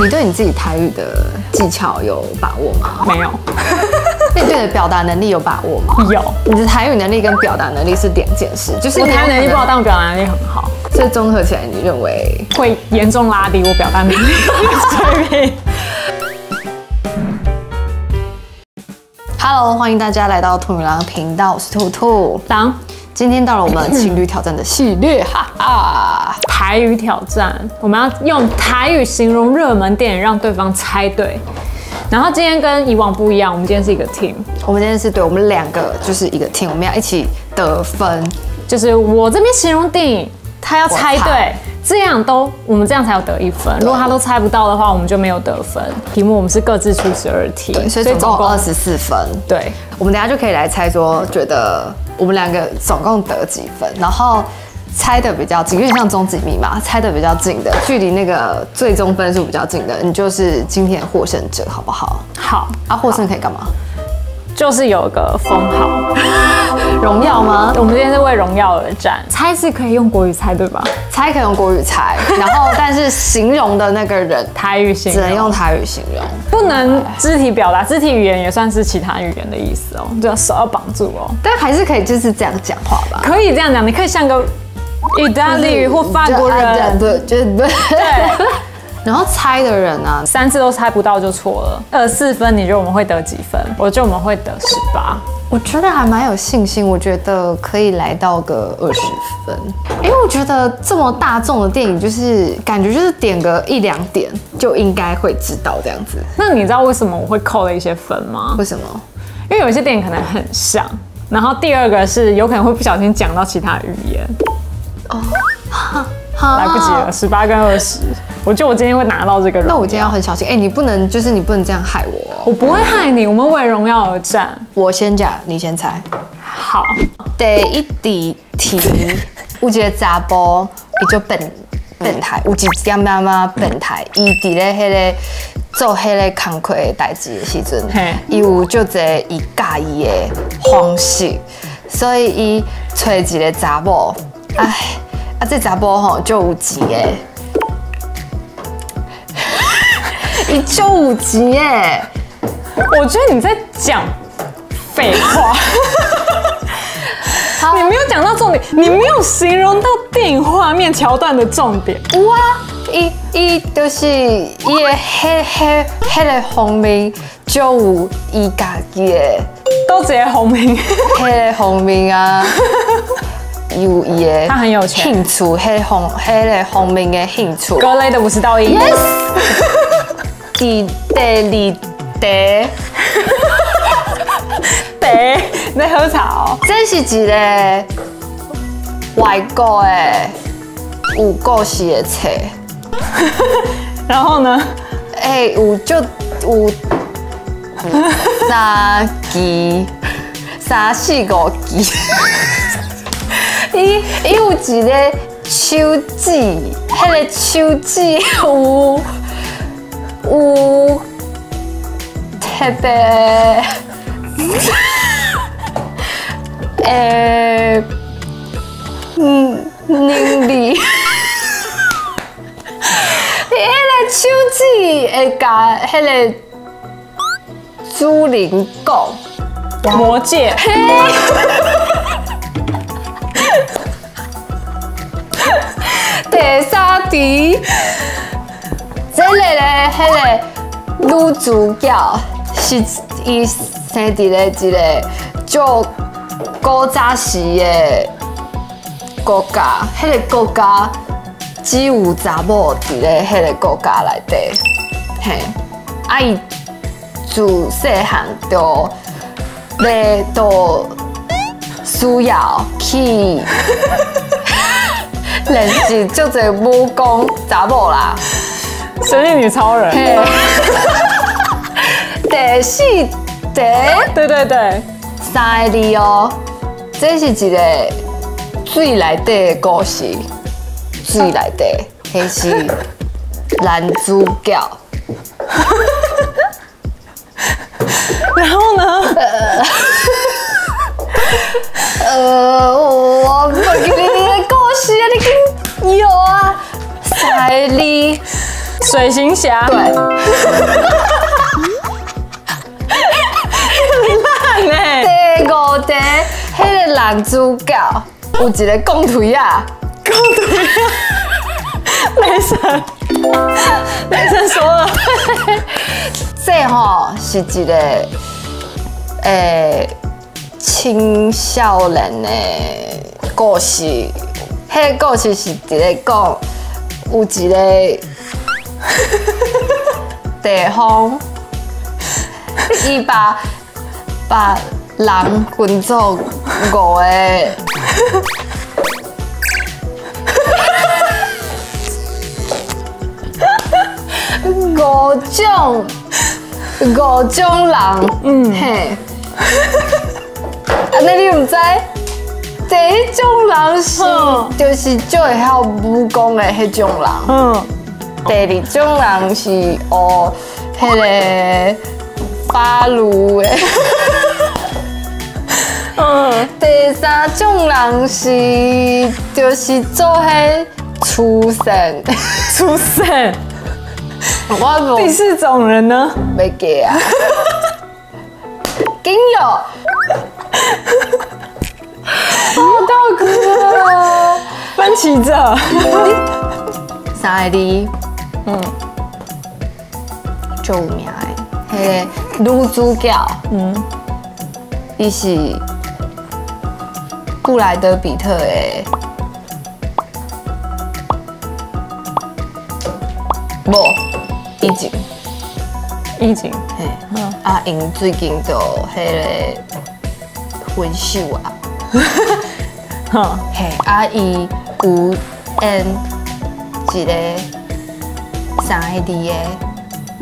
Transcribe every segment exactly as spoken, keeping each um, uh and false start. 你对你自己台语的技巧有把握吗？没有。那你对你的表达能力有把握吗？有。你的台语能力跟表达能力是两件事，就是我台语能力不好，但我表达能力很好。所以综合起来，你认为会严重拉低我表达能力的水平。Hello， 欢迎大家来到兔女郎频道，我是兔兔郎。今天到了我们情侣挑战的系列，哈哈！台语挑战，我们要用台语形容热门电影，让对方猜对。然后今天跟以往不一样，我们今天是一个 team， 我们今天是对，我们两个就是一个 team， 我们要一起得分。就是我这边形容电影，他要猜对，这样都我们这样才有得一分。如果他都猜不到的话，我们就没有得分。题目我们是各自出十二题，所以总共二十四分。对，我们等一下就可以来猜说，觉得。 我们两个总共得几分？然后猜的比较近，有点像终极密码，猜的比较近的，距离那个最终分数比较近的，你就是今天的获胜者，好不好？好啊，获胜可以干嘛？就是有个封号，荣耀吗？我们今天是为荣耀而战。猜是可以用国语猜，对吧？猜可以用国语猜，然后但是形容的那个人台语形容，只能用台语形容，不能肢体表达，肢体语言也算是其他语言的意思哦，就手要绑住哦。但还是可以就是这样讲话吧？可以这样讲，你可以像个意大利语或法国人，对，就是对。然后猜的人啊，三次都猜不到就错了。二十四分，你觉得我们会得几分？我觉得我们会得十八。我觉得还蛮有信心，我觉得可以来到个二十分。因为我觉得这么大众的电影，就是感觉就是点个一两点就应该会知道这样子。那你知道为什么我会扣了一些分吗？为什么？因为有些电影可能很像，然后第二个是有可能会不小心讲到其他语言。哦。来不及了，十八跟二十，我觉得我今天会拿到这个荣耀。那我今天要很小心，哎、欸，你不能就是你不能这样害我、哦，我不会害你，我们为荣耀而战。我先讲，你先猜。好，第一题题，有一个查甫，伊就笨笨台，有一点妈妈笨台，伊伫咧迄个。 做迄个工课的代志的时阵，伊有足侪伊介意的方式，所以伊找一个查某，哎，啊这查某吼就有钱诶，伊就有钱诶，我觉得你在讲废话。你没有讲到重点，你没有形容到电影画面桥段的重点。有啊，伊伊就是伊的迄迄迄个方面，就有伊家己的，都只个方面，迄个方面啊，有伊的，他很有钱，兴趣，迄方迄个方面的兴趣。各类的五十道一。Yes。第第二题。 你在喝茶哦？这是一个外国的有故事的册，然后呢？哎、欸，有就有三支、三四五支，伊伊有一个手指，迄、那个手指有有特别。 诶，嗯，能力，你迄个手指会甲迄个主人公魔戒，嘿，第三题，这个咧，迄个女主角是伊生伫咧一个就。 古早时的国家，迄、那个国家只有查某伫咧迄个国家内底，嘿，啊伊自细汉就咧都需要去认识足侪武功查某啦，神力女超人，第四第，对对对。 三个字哦，这是一个水内底的故事，水内底，那是男主角。然后呢？呃，我不记得你的故事啊，你有啊？三个字，水行侠。对。很烂哎。第五题，迄个男主角有一个公腿啊。公腿啊。雷神。雷神说了。这吼是一个诶青少年的故事，迄个故事是伫咧讲有一个地方，伊把把人分做五个，五种。 五种人，嗯嘿，安尼你唔知？第一种人是就是最会晓武功的迄种人，嗯。第二种人是学迄个巴鲁的，嗯。第三种人是就是做迄畜生，畜生。 第四种人呢？没给啊！金友，好痛苦啊！分歧者，三个字，嗯，救命的，嘿，女主角，嗯，伊是布莱德比特诶，无。 疫情，疫情，嘿，啊，因最近就迄个分手啊，哈，嘿，啊，伊有演一个三个字的，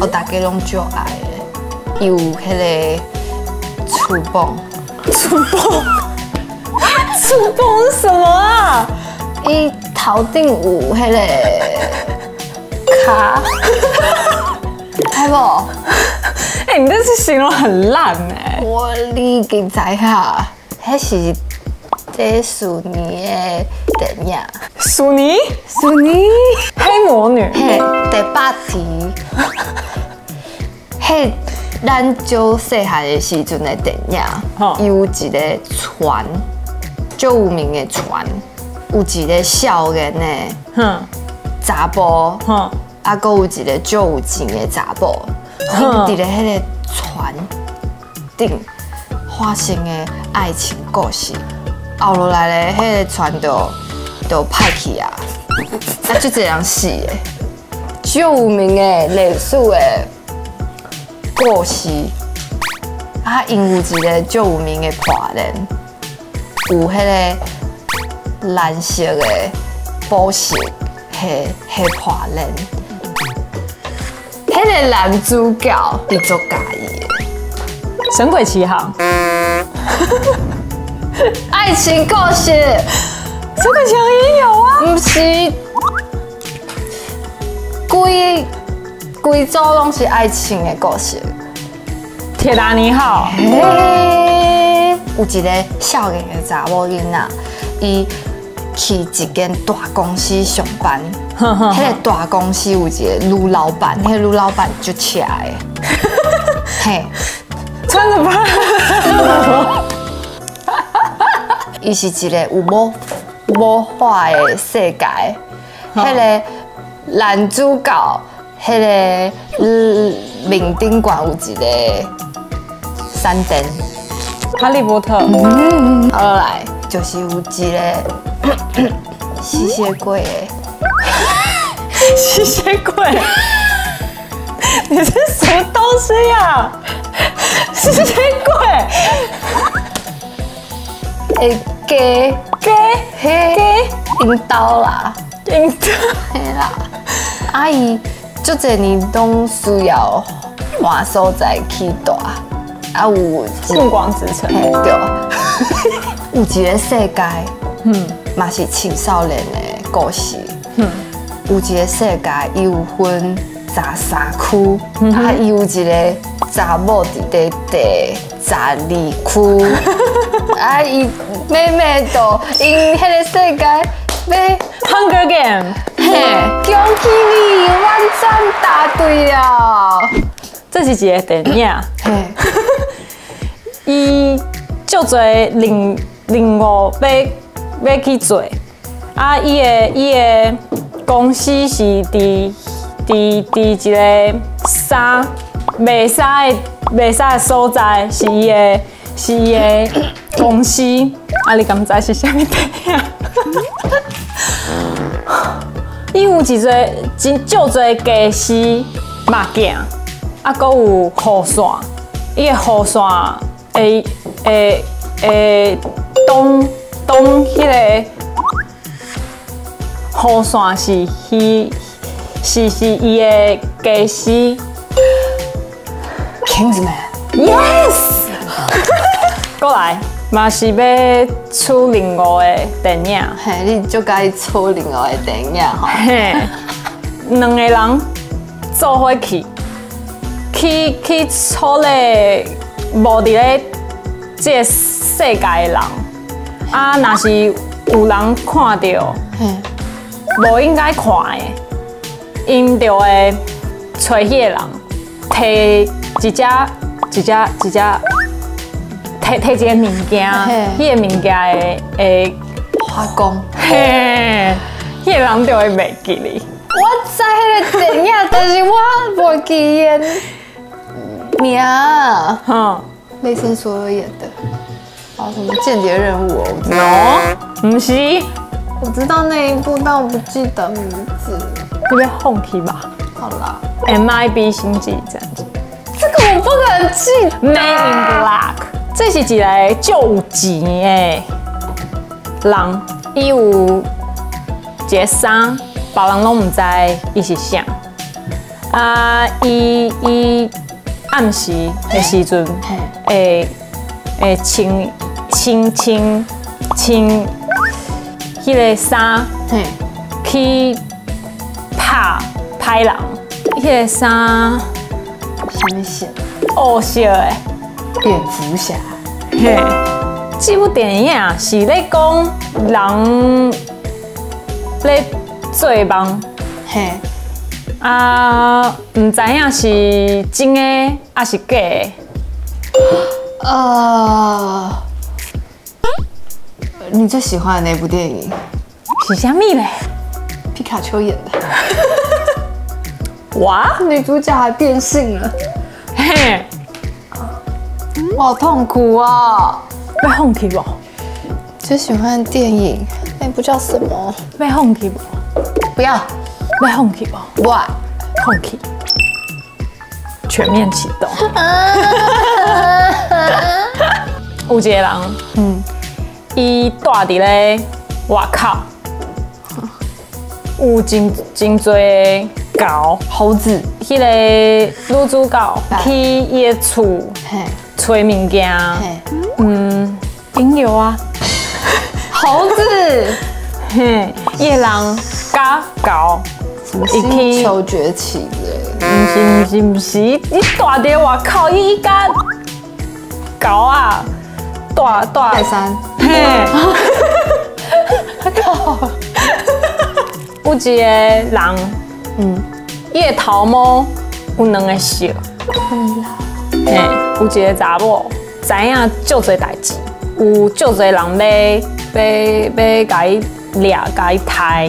我大家拢最爱的，伊有迄个触碰，触碰，触碰是什么啊？伊头顶有迄个卡。 哎不，哎、欸、你这是形容很烂哎、欸！我你已经知哈，那是这索尼的电影。索尼，索尼，黑魔女。嘿，第八集。嘿，咱就细汉的时阵的电影，哦、有一个船，就有名的船，有一个少年的，哼，查甫，哼。 啊，阁有一个足有钱的查某，伊伫咧迄个船顶发生的爱情故事，后落来咧，迄、那个船就就歹去啊，啊，就这样死的，足有名的历史的故事，啊，因有一个足有名的破人，有迄个蓝色的宝石，迄迄破人。 迄个男主角你做介意的《神鬼奇航》爱情故事，《神鬼奇航》也有啊。不是，规规组拢是爱情的故事。铁达尼号，欸、有一个少年的查某囡仔，伊去一间大公司上班。 迄个大公司有一个女老板，迄个女老板就起来，嘿，穿着吧，伊是一个有魔魔法的世界，迄个男主角，迄个面顶冠有一个闪电，哈利波特，后来就是有一个吸血鬼的。 吸血鬼，你是什么东西呀？吸血鬼，诶，给给给，引导啦，引导，嘿啦，阿姨，足侪年拢需要换所在去住，啊有星光之城，对，有一个世界，嗯，嘛是青少年的故事，嗯。 有一个世界，伊有分十三区，嗯、啊，伊有一个查某伫第第十二区，啊，伊妹妹就因迄个世界要 Hunger Game， 嘿，嘿！恭喜你，完全答对了。这是一个电影，嘿，伊足侪任任务要要去做，啊，伊个伊个公司是伫伫伫一个衫卖衫的卖衫的所在，是伊个是伊个公司，啊，你敢知是啥物电影？ 伊有一侪真少侪家私目镜，啊，搁有雨伞，伊个雨伞会会会挡挡迄个雨伞是伊是是伊个家私。Kingsman，Yes， 过来。 嘛是要出另外的电影，嘿，你就该出另外的电影吼。嘿，两个人做伙去，去去撮咧无伫咧即个世界的人，啊，若是有人看到，无应该看的，因就会找迄个人，摕一只一只一只。 摕摕一个物件，迄个物件会会发光，嘿，迄个人就会袂记哩。我知迄个电影，但是我袂记伊名。哼，雷神索尔演的，啊，什么间谍任务？哦，唔是，我知道那一部，但我不记得名字。你别哄起吧。好啦 ，M I B 星际战警。这个我不敢记。Man in Black。 这是一个足有钱的人，伊有一个衫，别人拢唔知伊是啥。啊，伊伊暗时的时阵，会会穿穿穿穿迄个衫，去拍歹人。迄个衫，啥物色？乌色的。 蝙蝠侠，嘿，这部电影是咧讲人咧做梦，嘿，啊，唔知影是真诶还是假诶？呃，你最喜欢的那部电影是啥物咧？皮卡丘演的，哇，女主角还变性了，嘿。 我好痛苦啊！被哄起不？最喜欢的电影那部叫什么？被哄起不？不要！被哄起不？不爱！哄起！全面启动！有一个人，嗯，伊住伫咧外口，有真真侪狗、猴子，迄个女主角去伊个厝。 找物件，嗯，朋友啊，猴子，嘿，夜郎嘎搞，什么星球崛起的？唔是唔是唔是，你大爹我靠，伊家搞啊，大大泰山，嘿，靠，有一个人，嗯，伊个头毛有两个小，嘿。 有一个查某知影足侪代志，有足侪人要要要甲伊掠、甲伊杀，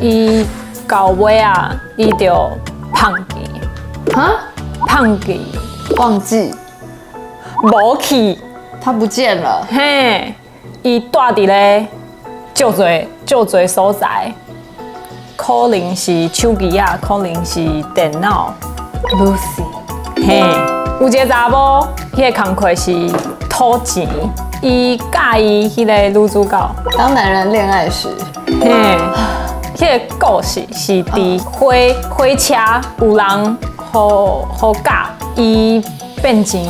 伊到尾啊，伊就放弃，哈，放弃，忘记，无去，他不见了，嘿，伊住伫咧足侪足侪所在，可能是手机啊，可能是电脑 ，Lucy， 嘿。 有一个查某，迄个工课是讨钱，伊介意迄个女主角。当男人恋爱时，嘿，迄个故事是伫火火车有人互互教，伊变成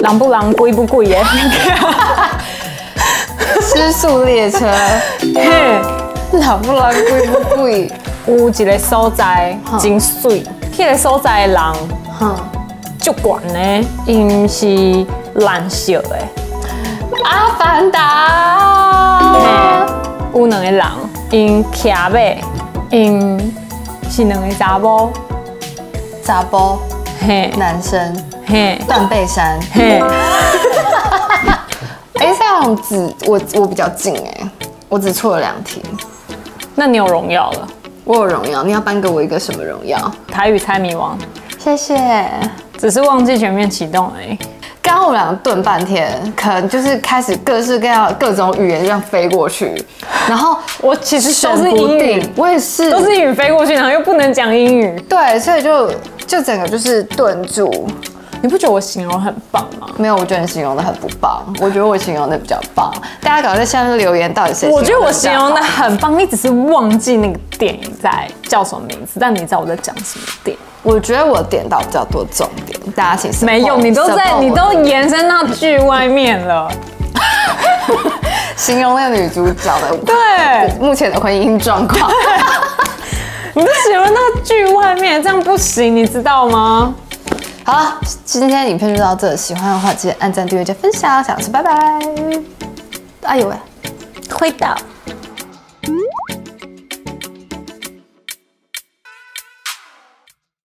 人不人鬼不鬼的，失速列车，嘿，人不人鬼不鬼。有一个所在真水，迄个所在的人，哼。 足悬呢，伊毋是蓝色的。阿凡达，有两个人，因徛马，因是两个查某，查甫，嘿，男生，嘿，断背山，嘿。哎，这样子我我比较近哎，我只错了两题。那你有荣耀了？我有荣耀，你要颁给我一个什么荣耀？台语猜谜王。谢谢。只是忘记全面启动而已。 刚刚我们两个顿半天，可能就是开始各式各样各种语言这样飞过去，然后我其实都是英语，我也是都是英语飞过去，然后又不能讲英语，对，所以就就整个就是顿住。你不觉得我形容很棒吗？没有，我觉得你形容的很不棒，我觉得我形容的比较棒。大家赶快在下面留言，到底谁？我觉得我形容的很棒，你只是忘记那个电影在叫什么名字，但你知道我在讲什么电影。 我觉得我点到比较多重点，大家请support。没有，你都在，你都延伸到剧外面了。形容那个女主角的对目前的婚姻状况，你都形容到剧外面，这样不行，你知道吗？好了，今天的影片就到这，喜欢的话记得按赞、订阅、加分享，小老师拜拜。哎呦喂，推倒。